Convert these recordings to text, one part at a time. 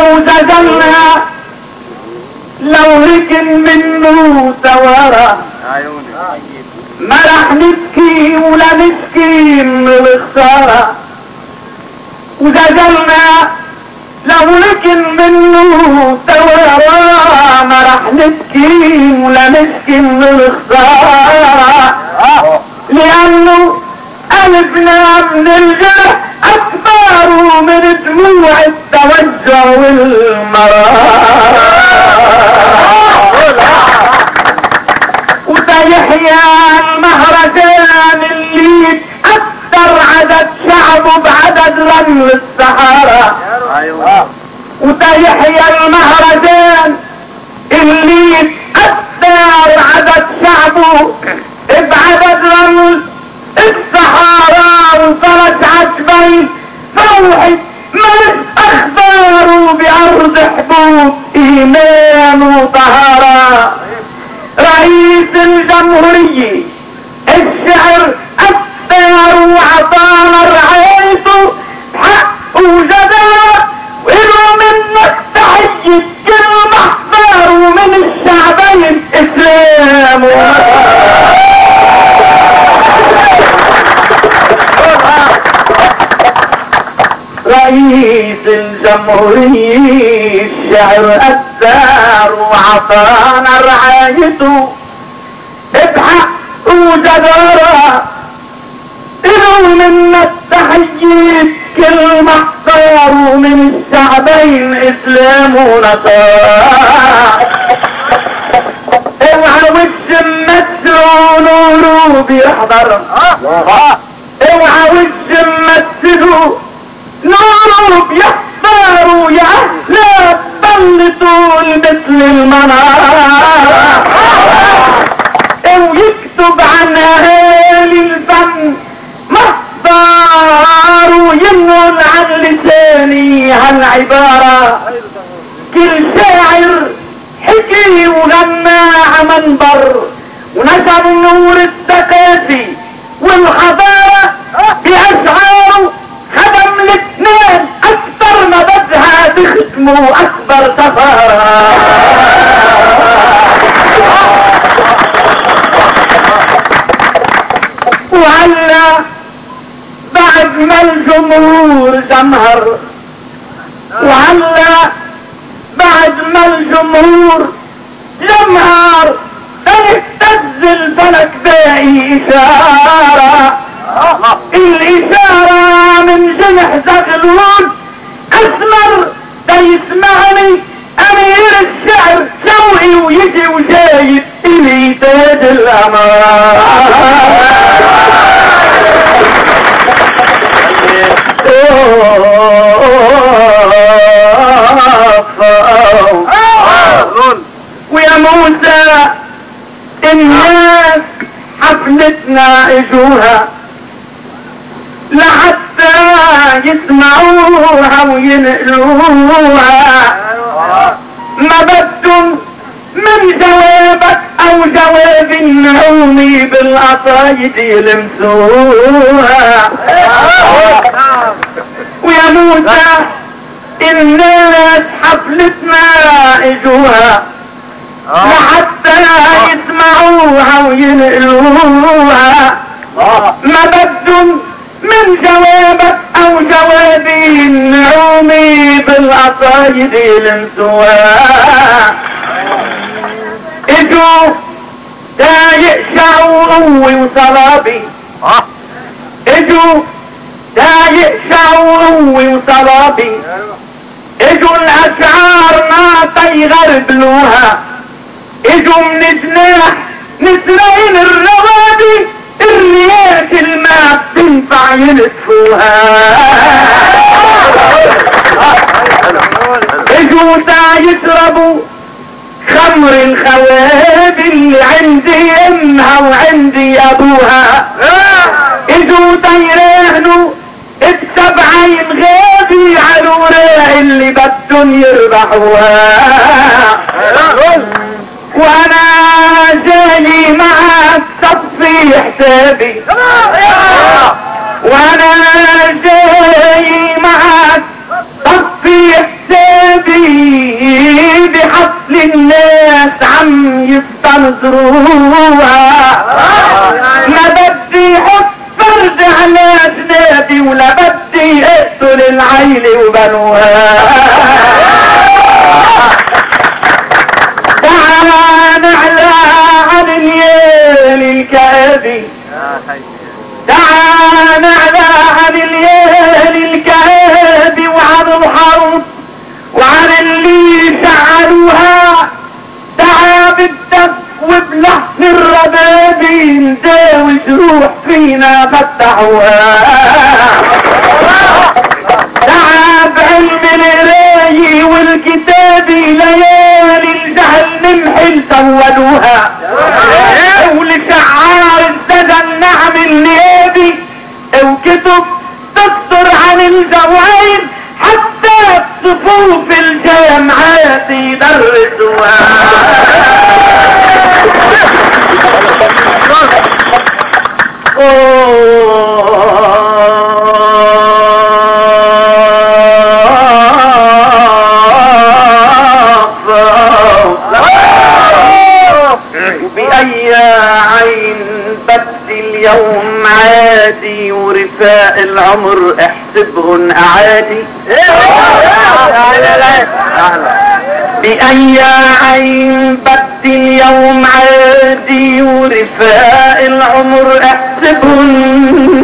لو زجلنا لو هجن منه سوارة ما راح نبكي ولا نبكي من الخسارة. وزجلنا لو هجن منه سوارة ما راح نبكي ولا نبكي من الخسارة، لأنه قلبنا من الجرح أكبر من دموع التوجع والمرار. وده يحيى المهرجان اللي أكثر عدد شعبه بعدد رمل الصحارى. وده يحيى المهرجان اللي أكثر عدد شعبه بعدد رمل الصحارى. وصلت عجبي موعد ملك اخباره بارض حبوب ايمان وطهارة. رئيس الجمهورية الشعر اكثر وعطانا رعايته بحق وجداء، وله منك تحية كل محضر ومن الشعبين اسلام ومسلم. رئيس الجمهورية الشعر أثار وعطانا رعايته بحق وجدارة، إله منك تحية كل محتار ومن الشعبين إسلام ونصارى. اوعى وجه ممثله نوره بيحضر، اوعى وجه ممثله نورو بيحضروا يا أهلا بطلتوا مثل المنارة. ويكتب عن أهالي الفن محضر ويمنن عن لساني هالعبارة. كل شاعر حكي ولما عمنبر ونشر النور الثقافي والحضارة بأشعاره خدم الاثنين اكثر ما بدها تخدمه اكبر سفارة. وهلا بعد ما الجمهور جمهر، وهلا بعد ما الجمهور جمهر تنهتز الفلك باقي اشارة. الإشارة من جنح زغلول أسمر دا يسمعني أمير الشعر شوقي ويجي وجايب إلي تاج الأمار. ويا موسى الناس حفلتنا إجوها لحتى يسمعوها وينقلوها. ما بدهم من جوابك او جواب النومي بالقصايد يلمسوها. ويا موسى الناس حفلتنا اجوها لحتى يسمعوها وينقلوها. ما بدهم من جوابك او جوابي النعومي بالقصايد يلمسوها. اجوا دا يقشعوا قوي وصلابي، اجوا دا يقشعوا قوي وصلابي، اجوا الاشعار ما تيغربلوها، اجوا من جناح نسرين الروادي الرياح الماء بتنفع يلفوها. اجوا ساعة يشربوا خمر الخوابي اللي عندي امها وعندي ابوها. اجوا تيراهنوا بسبعين غابي على الوراق اللي بدهم يربحوها. وانا جاي معك صفي حسابي، وانا جاي معك صفي حسابي مشروعة ما بدي اتفرج على جنابي ولا بدي اقتل العيلة وبنوها. تعال نعلى عن الليالي الكآبي، تعال نعلى عن الليالي الكآبي وعن الحرب وعن اللي شعلوها تعب الدم وبلحن الربابي نزاوي جروح فينا فتحوها. تعب علم القراية والكتاب ليالي الجهنم حل سولوها، ولشعار الزجن نعمل نيابي وكتب تكثر عن الجوائز حتى بصفوف الجامعات يدرسوها. بأي عين بدي اليوم عادي ورفاق العمر احسبهن اعادي. بأي عين بدي اليوم عادي ورفاق العمر احسبهن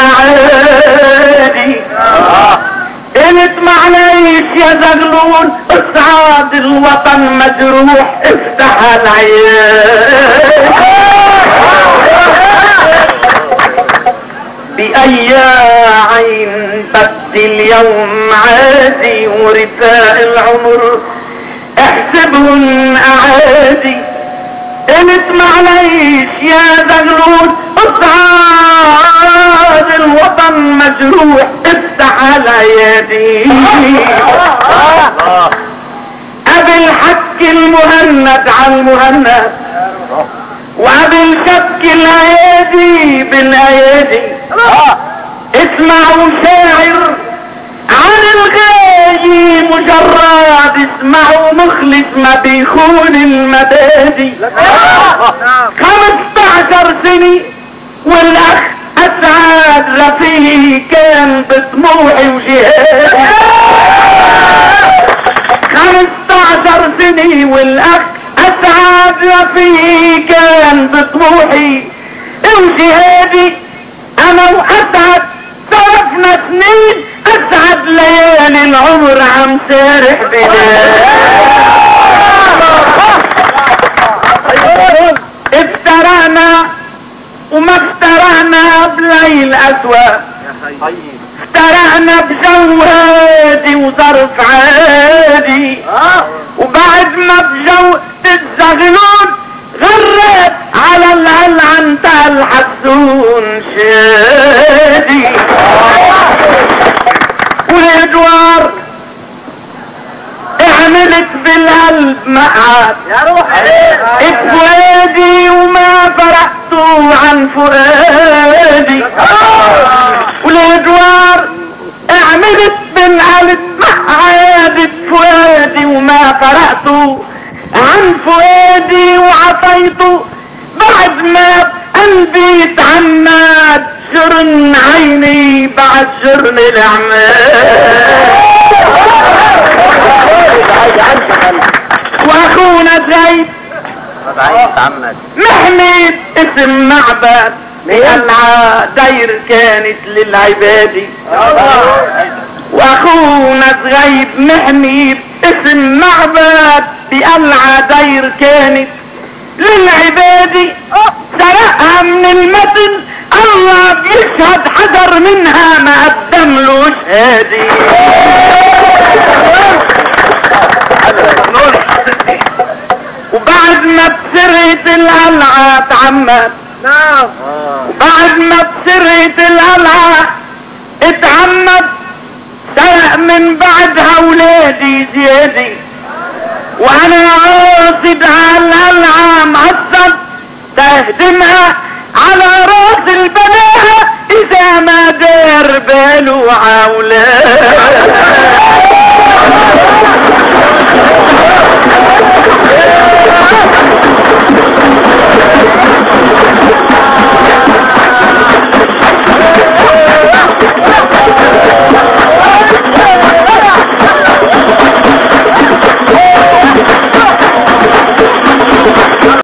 اعادي. قلت معليش يا زغلول اصعاد الوطن مجروح افتح العيال. بأي عين بدي اليوم عادي ورثاء العمر احسبهن اعادي. قلت معليش يا زغلول اصعاد الوطن مجروح على يدي. قبل حك المهند على المهند وقبل شك الايادي بالايادي. اسمعوا شاعر عن الغاي مجرد اسمعوا مخلص ما بيخون المبادي. 15 سنة والاخ أسعد رفيقي كان بطموحي وجهادي. 15 سنة والاخ أسعد رفيقي كان بطموحي وجهادي. انا وأسعد صرفنا سنين اسعد ليالي العمر عم سارح بلاد. افترقنا وما افترقنا بليل اسود، افترقنا بجو هادي وظرف عادي. وبعدنا بجو الزغلول غرب على الهلعن تاع الحسون شادي. والادوار عملت بالقلب مقعد افوادي وما فرقتوا عن فؤادي. والادوار عملت بالقلب مقعد افوادي وما فرقتوا عن فؤادي. وعطيته بعد ما قلبي تعمد جرن عيني بعد جرن العماد. واخونا سعيد محمد اسم معبد لقلعة دير كانت للعبادي. واخونا سعيد محمد اسم معبد بقلعة دير كانت للعبادي. سرقها من المتن الله بيشهد حذر منها ما قدملوش هادي. وبعد ما بسرقة القلعة اتعمد، بعد ما بسرقة القلعة اتعمد سرق من بعدها ولادي زيادي. وانا قاصد على القلعة معصب تهدمها على راس البناها اذا ما دار باله عولاد.